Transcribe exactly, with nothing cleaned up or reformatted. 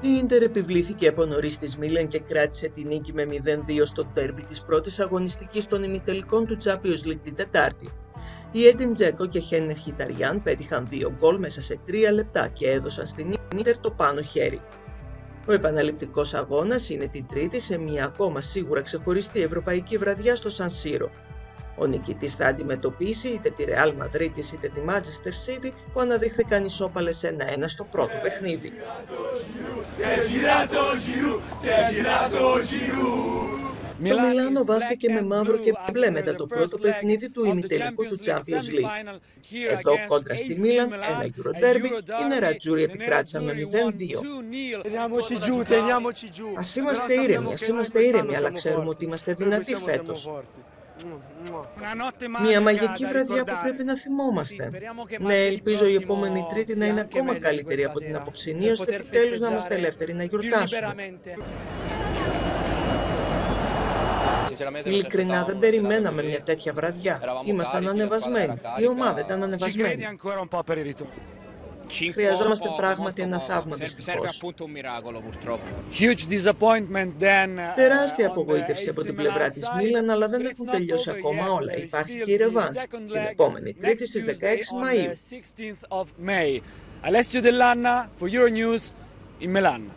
Η Ίντερ επιβλήθηκε από νωρίς της Μίλαν και κράτησε τη νίκη με μηδέν δύο στο τέρμπι της πρώτης αγωνιστικής των ημιτελικών του Champions League την Τετάρτη. Οι Έντιν Τζέκο και Χένερ Χιταριάν πέτυχαν δύο γκολ μέσα σε τρία λεπτά και έδωσαν στην Ίντερ το πάνω χέρι. Ο επαναληπτικός αγώνας είναι την τρίτη σε μια ακόμα σίγουρα ξεχωριστή ευρωπαϊκή βραδιά στο Σαν Σίρο. Ο νικητής θα αντιμετωπίσει είτε τη Real Madrid είτε τη Manchester City που αναδείχθηκαν ισόπαλες ένα ένα στο πρώτο παιχνίδι. Το Μιλάνο βάφτηκε με μαύρο και μπλε μετά το πρώτο παιχνίδι του ημιτελικού του Champions League. Εδώ κόντρα στη Μίλαν, ένα Γιουροντέρμπι, η Νερατζούρια επικράτησαν με μηδέν δύο. Ας είμαστε ήρεμοι, ας είμαστε ήρεμοι, αλλά ξέρουμε ότι είμαστε δυνατοί φέτος. Μια μαγική βραδιά που πρέπει να θυμόμαστε. Ναι, ελπίζω η επόμενη Τρίτη να είναι ακόμα καλύτερη από την αποψινή, ώστε επιτέλους να είμαστε ελεύθεροι να γιορτάσουμε. Ειλικρινά δεν περιμέναμε μια τέτοια βραδιά. Ήμασταν ανεβασμένοι. Η ομάδα ήταν ανεβασμένη. Χρειαζόμαστε πράγματι ένα θαύμα, δυστυχώς. Τεράστια απογοήτευση από την πλευρά της Μίλαν, αλλά δεν έχουν τελειώσει ακόμα όλα. Υπάρχει και η ρεβάνς την επόμενη Τρίτη στις δεκαέξι Μαΐου.